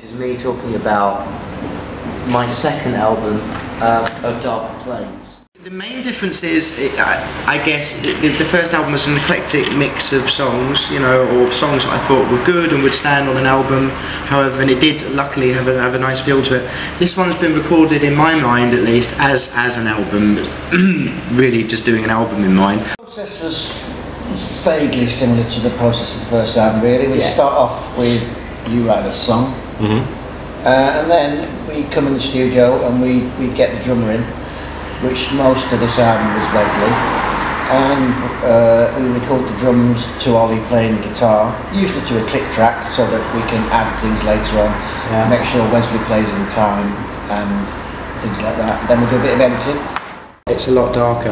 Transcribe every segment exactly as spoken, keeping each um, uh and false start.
This is me talking about my second album uh, of Darker Plains. The main difference is, it, I, I guess, it, the first album was an eclectic mix of songs, you know, or songs that I thought were good and would stand on an album, however, and it did luckily have a, have a nice feel to it. This one's been recorded, in my mind at least, as, as an album, really just doing an album in mind. The process was vaguely similar to the process of the first album, really. We yeah. start off with you write a song, mm-hmm. uh, and then we come in the studio and we, we get the drummer in, which most of this album was Wesley, and uh, we record the drums to Ollie playing the guitar, usually to a click track so that we can add things later on, yeah. make sure Wesley plays in time and things like that. Then we do a bit of editing. It's a lot darker,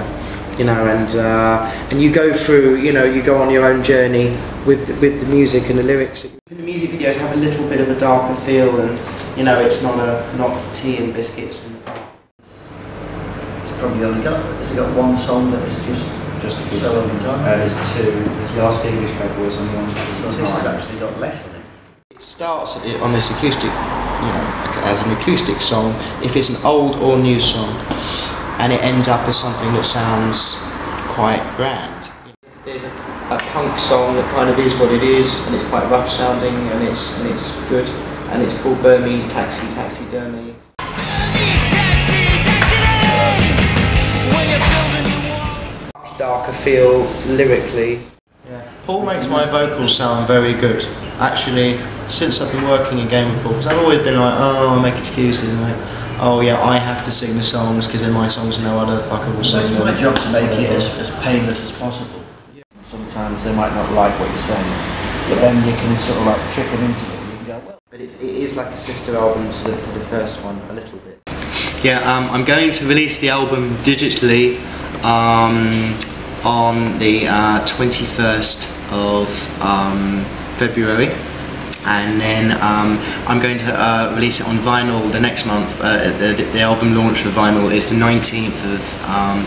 you know, and uh, and you go through, you know, you go on your own journey with the, with the music and the lyrics. The music videos have a little bit of a darker feel, and you know, it's not a not tea and biscuits. And it's probably only got has it got one song that is just just a solo guitar. Uh, there's two. There's Last English Cowboys and one. So this has actually got less than it. It starts on this acoustic, you know, as an acoustic song, if it's an old or new song, and it ends up as something that sounds quite grand. There's a, a punk song that kind of is what it is, and it's quite rough sounding, and it's and it's good, and it's called Burmese Taxi Taxi Dermy. Much darker feel lyrically. Yeah. Paul makes my vocals sound very good. Actually, since I've been working in Game of Paul, because I've always been like, oh, I make excuses, and like, oh yeah, I have to sing the songs because they're my songs and no other fucker will sing them. It's my job to make it as, as painless as possible. Yeah. Sometimes they might not like what you're saying, but then you can sort of like trick them into it and you can go, well. But it's, it is like a sister album to the, to the first one, a little bit. Yeah, um, I'm going to release the album digitally um, on the uh, twenty-first of um, February. And then um, I'm going to uh, release it on vinyl the next month. Uh, the, the album launch for vinyl is the nineteenth of um,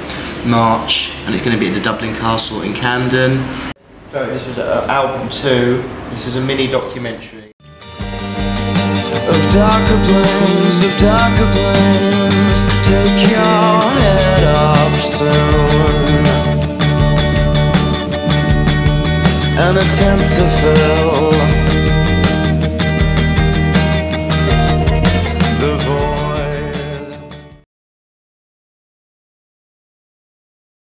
March, and it's going to be at the Dublin Castle in Camden. So this is uh, album two. This is a mini documentary. Of darker plains, of darker plains, take your head off soon. An attempt to fill